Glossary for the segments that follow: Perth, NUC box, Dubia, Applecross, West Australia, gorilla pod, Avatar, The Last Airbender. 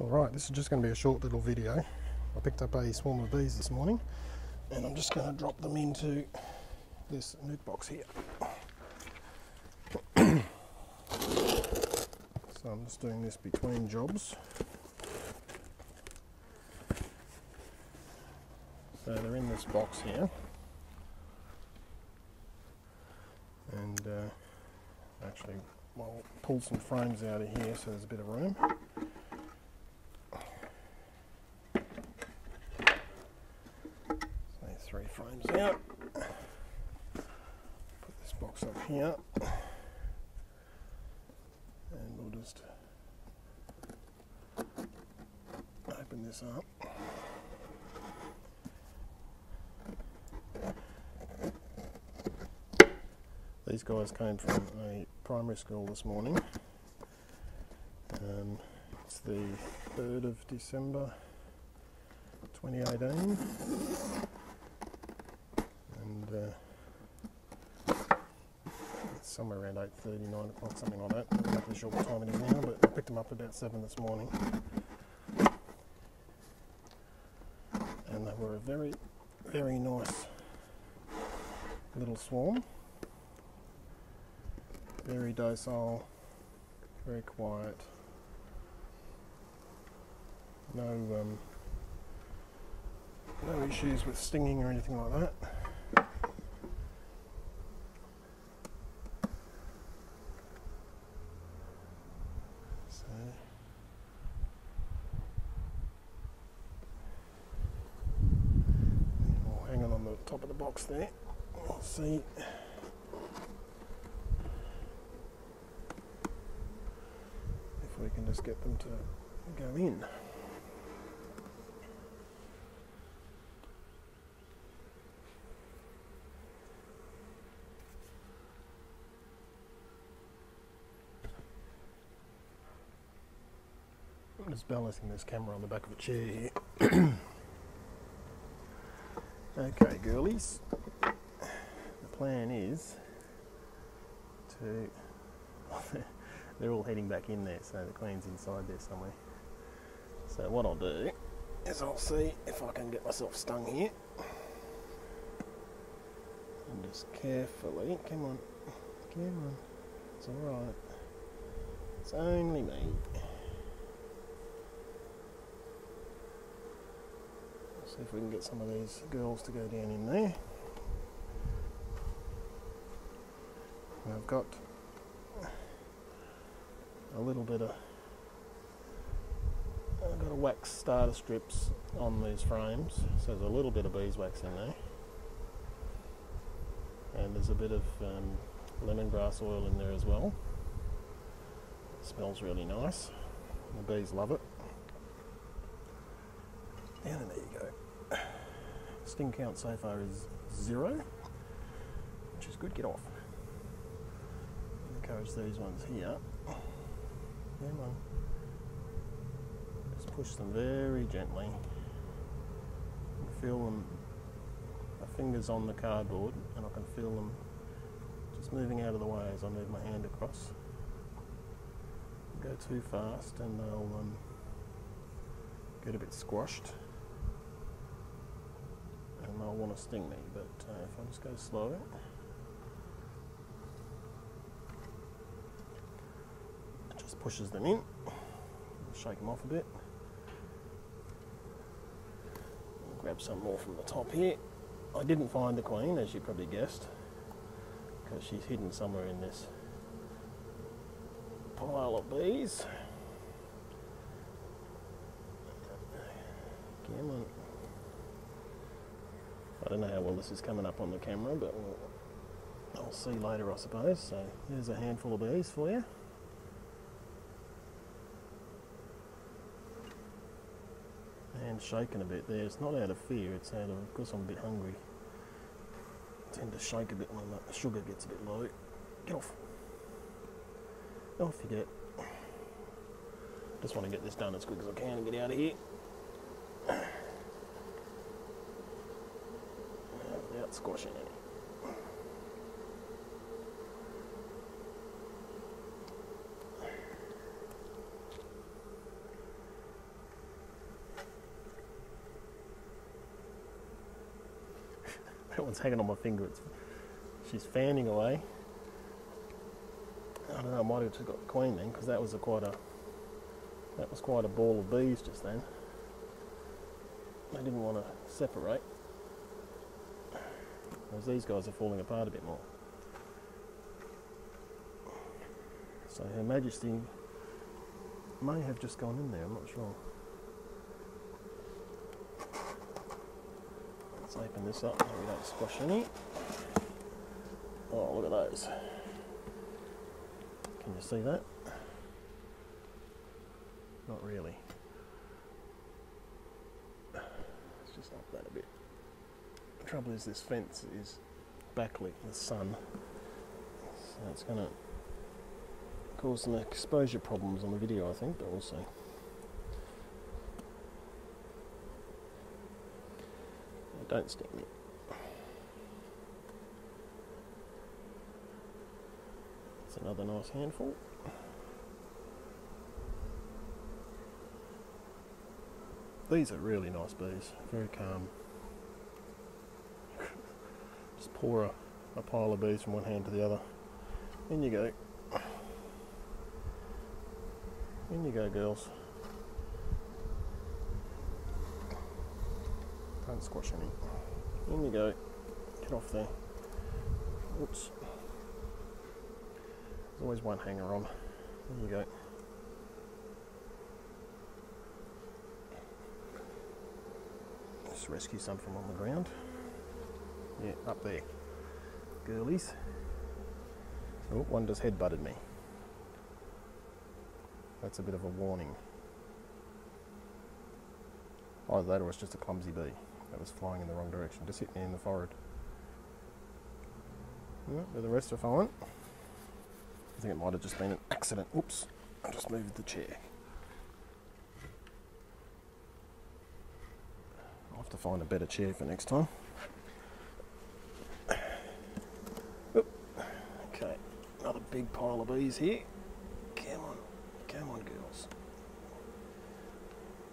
Alright, this is just going to be a short little video. I picked up a swarm of bees this morning and I'm just going to drop them into this NUC box here. So I'm just doing this between jobs. So they're in this box here, and actually I'll pull some frames out of here so there's a bit of room. So 3 frames out, put this box up here, and we'll just open this up. These guys came from a primary school this morning. It's the 3rd of December 2018, and it's somewhere around 8:30, 9 o'clock, something like that. I'm not really sure what time it is now, but I picked them up about 7 this morning, and they were a very, very nice little swarm. Very docile, very quiet, no issues with stinging or anything like that. So we'll hang on the top of the box there. We'll see. We can just get them to go in. I'm just balancing this camera on the back of a chair here. Okay, girlies. The plan is to... They're all heading back in there, so the queen's inside there somewhere. So what I'll do is I'll see if I can get myself stung here. And just carefully, come on, come on, it's alright. It's only me. Let's see if we can get some of these girls to go down in there. And I've got a little bit of, I've got a wax starter strips on these frames, so there's a little bit of beeswax in there, and there's a bit of lemongrass oil in there as well. It smells really nice, the bees love it. And there you go. Sting count so far is 0, which is good. Get off. Encourage these ones here. Come on. Just push them very gently. I feel them, my fingers on the cardboard, and I can feel them just moving out of the way as I move my hand across. Go too fast and they'll get a bit squashed, and they'll want to sting me, but if I just go slow. Pushes them in, shake them off a bit. Grab some more from the top here. I didn't find the queen, as you probably guessed, because she's hidden somewhere in this pile of bees. Come on. I don't know how well this is coming up on the camera, but I'll see later, I suppose. So there's a handful of bees for you. And shaking a bit there. It's not out of fear, it's out of course I'm a bit hungry. I tend to shake a bit when the sugar gets a bit low. Get off. Off you get. Just want to get this done as quick as I can and get out of here. Without squashing any. That one's hanging on my finger. She's fanning away. I don't know, I might have just got the queen then, because that was quite a ball of bees just then. They didn't want to separate. Whereas these guys are falling apart a bit more. So Her Majesty may have just gone in there, I'm not sure. Let's open this up so we don't squash any. Oh, look at those. Can you see that? Not really. Let's just up that a bit. The trouble is this fence is backlit in the sun, so it's going to cause some exposure problems on the video, I think, but we'll see. Don't stick me. That's another nice handful. These are really nice bees, very calm. Just pour a pile of bees from one hand to the other. In you go. In you go, girls. Don't squash any. In you go. Get off there. Oops. There's always one hanger on. In you go. Just rescue some from on the ground. Yeah, up there. Girlies. Oh, one just headbutted me. That's a bit of a warning. Either that or it's just a clumsy bee that was flying in the wrong direction. Just hit me in the forehead. Yeah, the rest are fine. I think it might have just been an accident. Oops, I just moved the chair. I'll have to find a better chair for next time. Oop. Okay, another big pile of bees here. Come on, girls.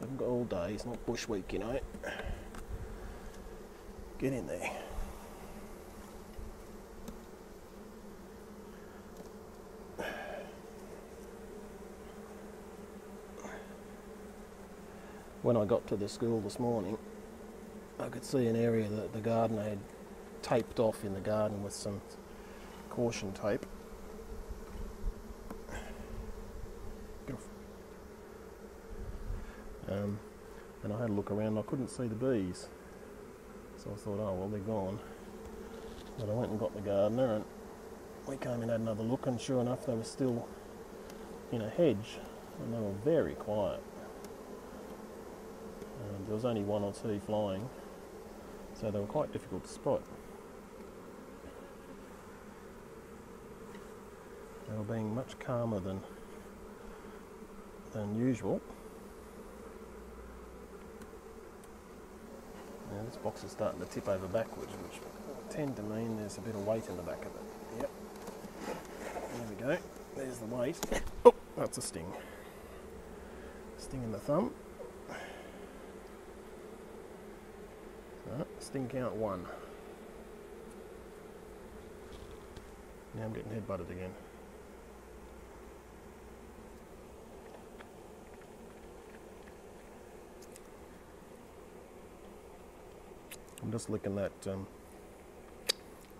I haven't got all day, it's not bush week, you know. Get in there. When I got to the school this morning, I could see an area that the gardener had taped off in the garden with some caution tape. And I had a look around and I couldn't see the bees, so I thought, oh well, they're gone. But I went and got the gardener and we came and had another look, and sure enough they were still in a hedge and they were very quiet. There was only one or two flying, so they were quite difficult to spot. They were being much calmer than usual. Now this box is starting to tip over backwards, which tend to mean there's a bit of weight in the back of it. Yep. There we go. There's the weight. Oh, that's a sting. Sting in the thumb. So, sting count 1. Now I'm getting headbutted again. I'm just licking that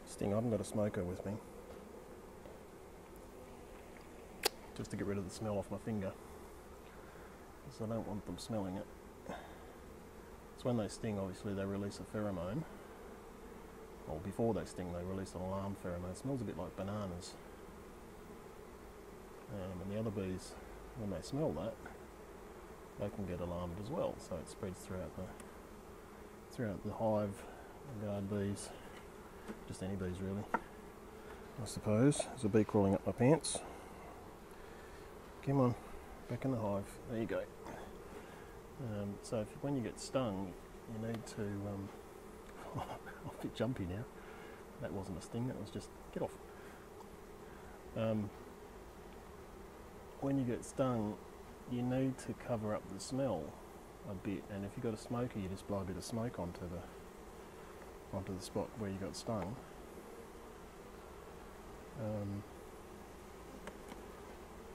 sting. I haven't got a smoker with me, just to get rid of the smell off my finger, because I don't want them smelling it. So when they sting, obviously they release a pheromone. Well, before they sting, they release an alarm pheromone. It smells a bit like bananas. And the other bees, when they smell that, they can get alarmed as well. So it spreads throughout the hive, the guard bees, just any bees really, I suppose. There's a bee crawling up my pants. Come on, back in the hive. There you go. So when you get stung, you need to... I'm a bit jumpy now. That wasn't a sting, that was just... Get off. When you get stung, you need to cover up the smell a bit, and if you've got a smoker, you just blow a bit of smoke onto the onto the spot where you got stung.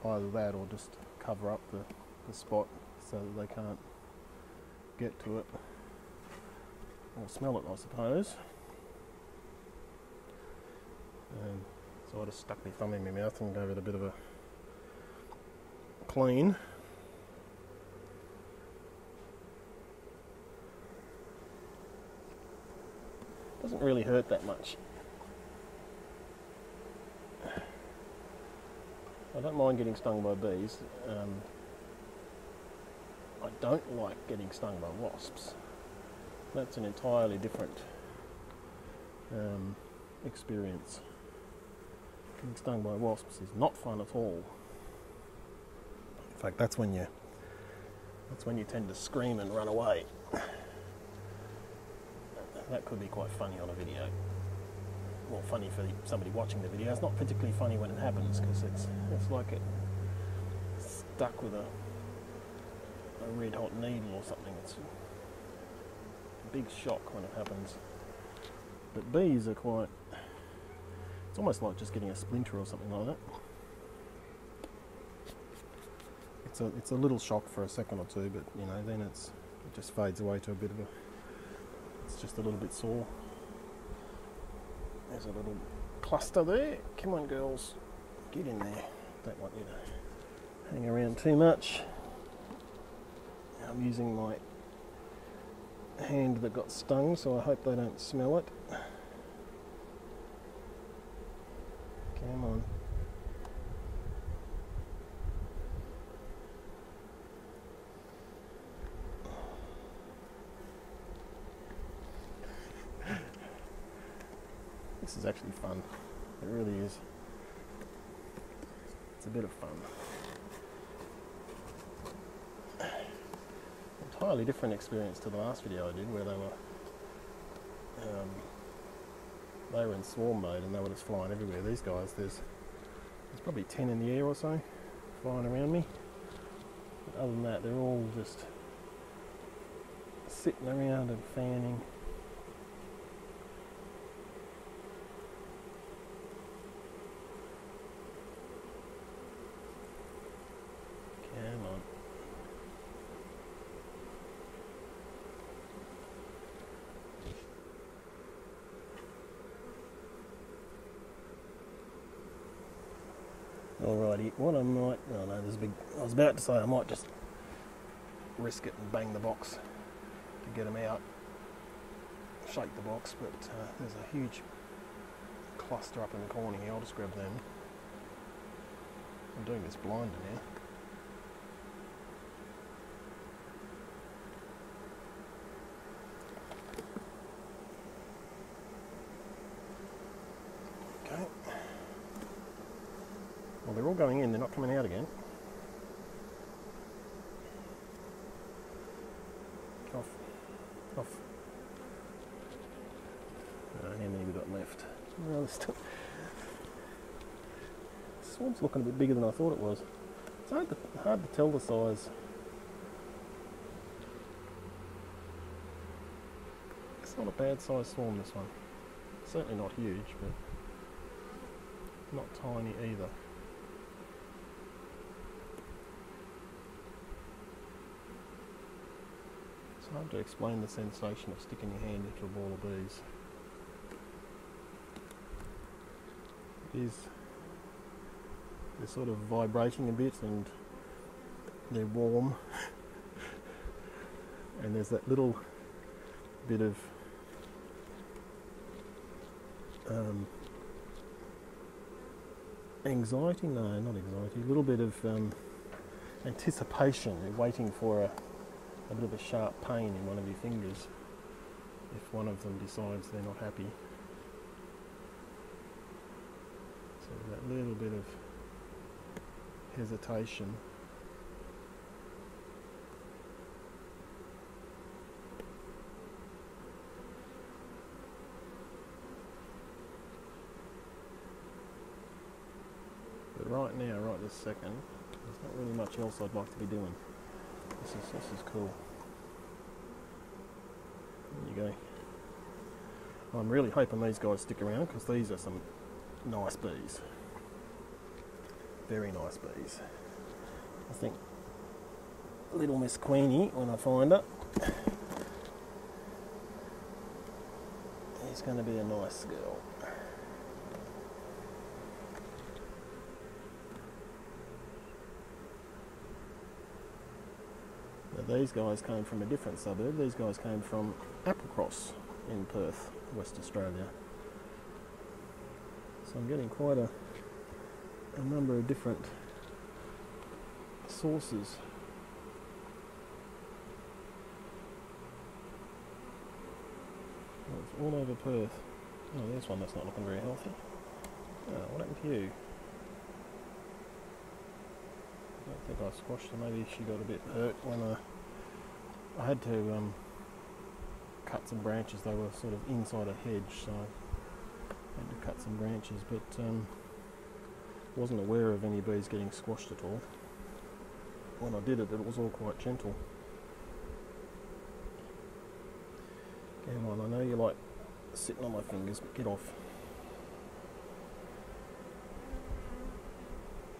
Either that or just cover up the spot so that they can't get to it or smell it, I suppose. So I just stuck my thumb in my mouth and gave it a bit of a clean. Doesn't really hurt that much. I don't mind getting stung by bees. I don't like getting stung by wasps. That's an entirely different experience. Getting stung by wasps is not fun at all. In fact, that's when you tend to scream and run away. That could be quite funny on a video. Well, funny for somebody watching the video. It's not particularly funny when it happens because it's like it stuck with a red hot needle or something. It's a big shock when it happens. But bees are quite. It's almost like just getting a splinter or something like that. It's a little shock for a second or two, but you know then it just fades away to a bit of a. It's just a little bit sore. There's a little cluster there. Come on, girls, get in there. Don't want you to hang around too much. I'm using my hand that got stung, so I hope they don't smell it. Come on. This is actually fun. It really is. It's a bit of fun. Entirely different experience to the last video I did, where they were in swarm mode and they were just flying everywhere. These guys, there's probably 10 in the air or so flying around me. But other than that, they're all just sitting around and fanning. Alrighty, what I might, oh no, there's a big, I was about to say I might just risk it and bang the box to get them out, shake the box, but there's a huge cluster up in the corner here. I'll just grab them. I'm doing this blind now. They're all going in, they're not coming out again. Off. Off. Oh, how many have we got left? No, still. This swarm's looking a bit bigger than I thought it was. It's hard to tell the size. It's not a bad size swarm, this one. Certainly not huge, but not tiny either. It's hard to explain the sensation of sticking your hand into a ball of bees. It is, they're sort of vibrating a bit and they're warm and there's that little bit of anxiety, no not anxiety, a little bit of anticipation. You're waiting for a bit of a sharp pain in one of your fingers if one of them decides they're not happy. So that little bit of hesitation. But right now, right this second, there's not really much else I'd like to be doing. This is cool. There you go. I'm really hoping these guys stick around because these are some nice bees. Very nice bees. I think little Miss Queenie, when I find her, is going to be a nice girl. Now these guys came from a different suburb. These guys came from Applecross in Perth, West Australia. So I'm getting quite a number of different sources. Well, it's all over Perth. Oh, there's one that's not looking very healthy. Oh, what happened to you? I don't think I squashed her. Maybe she got a bit hurt when I had to cut some branches. They were sort of inside a hedge, so I had to cut some branches, but wasn't aware of any bees getting squashed at all. When I did it, it was all quite gentle. Come on, I know you like sitting on my fingers, but get off.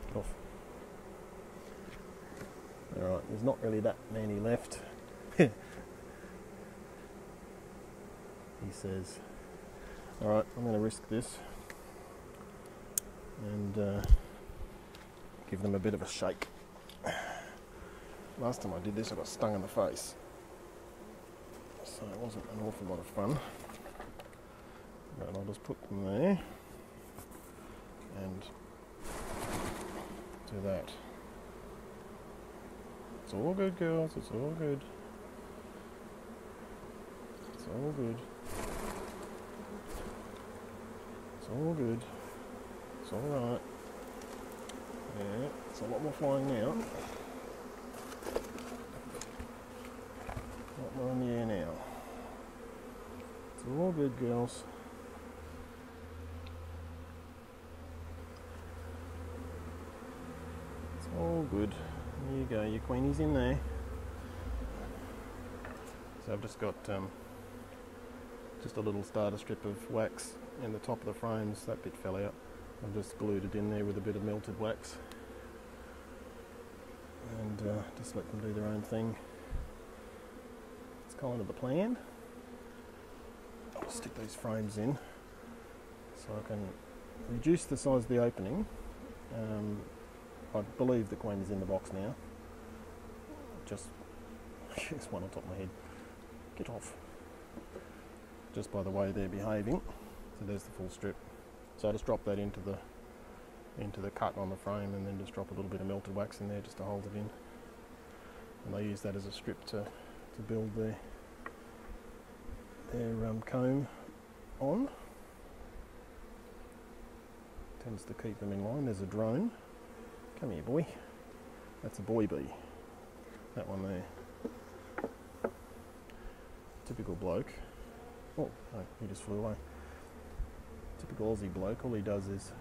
Get off. Alright, there's not really that many left. He says, alright, I'm going to risk this and give them a bit of a shake. Last time I did this I got stung in the face, so it wasn't an awful lot of fun. Right, I'll just put them there and do that. It's all good, girls, it's all good. It's all good. It's all good. It's alright. Yeah, it's a lot more flying now. A lot more in the air now. It's all good, girls. It's all good. There you go, your queenie's in there. So I've just got just a little starter strip of wax in the top of the frames. That bit fell out. I've just glued it in there with a bit of melted wax and just let them do their own thing. It's kind of the plan. I'll stick these frames in so I can reduce the size of the opening. I believe the queen is in the box now. Just one on top of my head. Get off. Just by the way they're behaving. So there's the full strip. So I just drop that into the cut on the frame and then just drop a little bit of melted wax in there just to hold it in. And I use that as a strip to build their comb on. Tends to keep them in line. There's a drone. Come here, boy. That's a boy bee. That one there. Typical bloke. Oh, no, he just flew away. Typical Aussie bloke, all he does is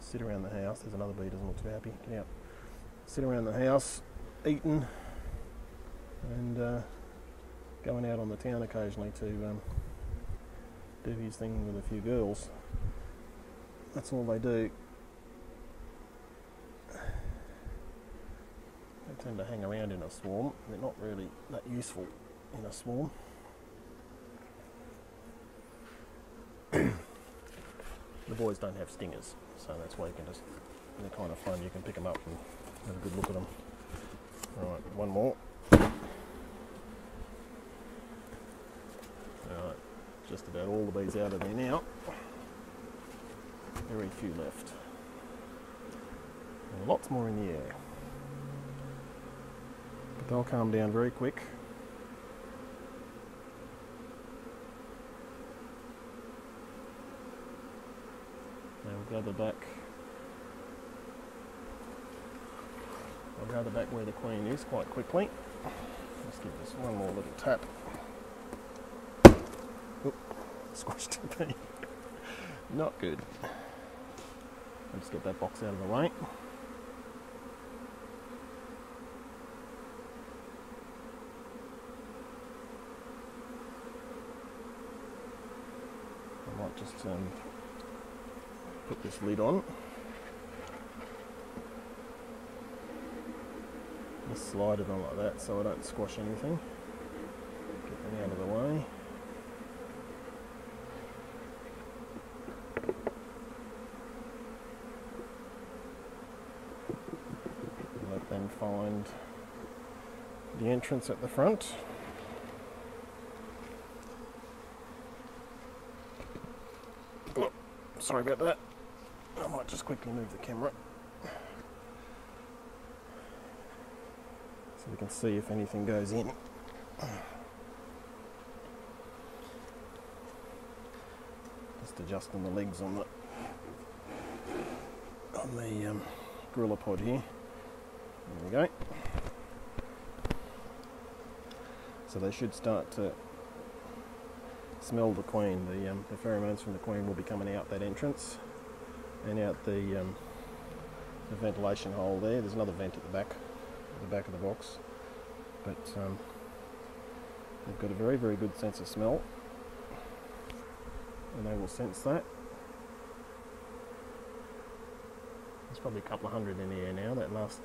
sit around the house. There's another bee, doesn't look too happy. Get out. Sit around the house, eating, and going out on the town occasionally to do his thing with a few girls. That's all they do. They tend to hang around in a swarm. They're not really that useful in a swarm. The boys don't have stingers, so that's why you can they're kind of fun, you can pick them up and have a good look at them. Alright, one more. Alright, just about all the bees out of there now. Very few left. And lots more in the air. But they'll calm down very quick. I'll gather back where the queen is quite quickly. Let's give this one more little tap. Oop, squashed the bee. Not good. I'll just get that box out of the way. might just put this lid on. Just slide it on like that so I don't squash anything. Get them out of the way. Let them find the entrance at the front. Look, sorry about that. I might just quickly move the camera so we can see if anything goes in. Just adjusting the legs on the gorilla pod here. There we go. So they should start to smell the queen. The pheromones from the queen will be coming out that entrance and out the ventilation hole there. There's another vent at the back of the box, but they've got a very, very good sense of smell, and they will sense that. There's probably a couple of hundred in here now. That last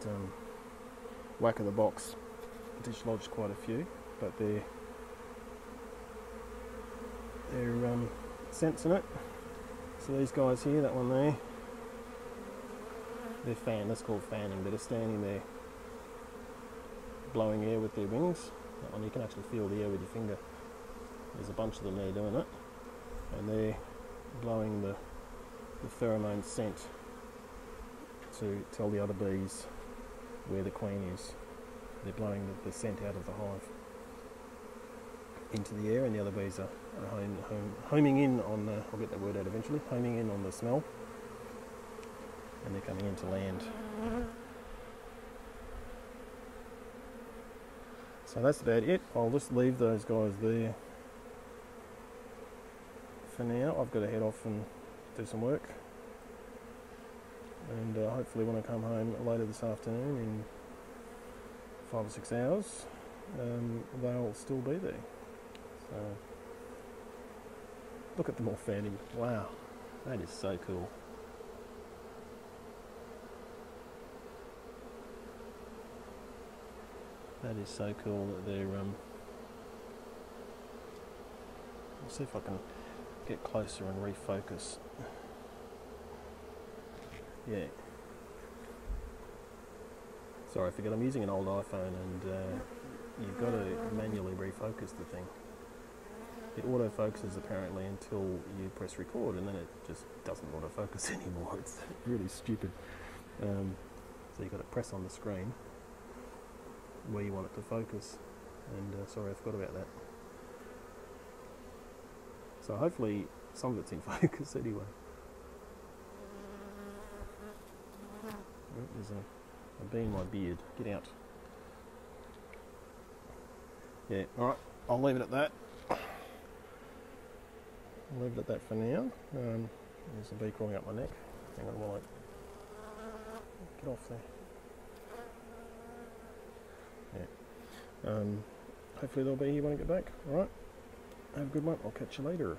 whack of the box dislodged quite a few, but they're sensing it. So these guys here, that one there, they're fan. That's called fanning. They're just standing there, blowing air with their wings. That one you can actually feel the air with your finger. There's a bunch of them there doing it, and they're blowing the pheromone scent to tell the other bees where the queen is. They're blowing the scent out of the hive into the air, and the other bees are homing in on the, I'll get that word out eventually, homing in on the smell, and they're coming into land. So that's about it. I'll just leave those guys there for now. I've got to head off and do some work, and hopefully when I come home later this afternoon, in 5 or 6 hours, they'll still be there. So look at them all fanning. Wow, that is so cool. That is so cool that they're, I'll see if I can get closer and refocus. Yeah. Sorry, I forgot I'm using an old iPhone, and you've got to manually refocus the thing. It autofocuses apparently until you press record, and then it just doesn't autofocus anymore. It's really stupid. So you've got to press on the screen where you want it to focus, and sorry, I forgot about that. So hopefully some of it's in focus anyway. Oh, there's a bee in my beard. Get out. Yeah, alright, I'll leave it at that. I'll leave it at that for now. There's a bee crawling up my neck. Hang on while I get off there. Hopefully they'll be here when I get back. Alright, have a good one. I'll catch you later.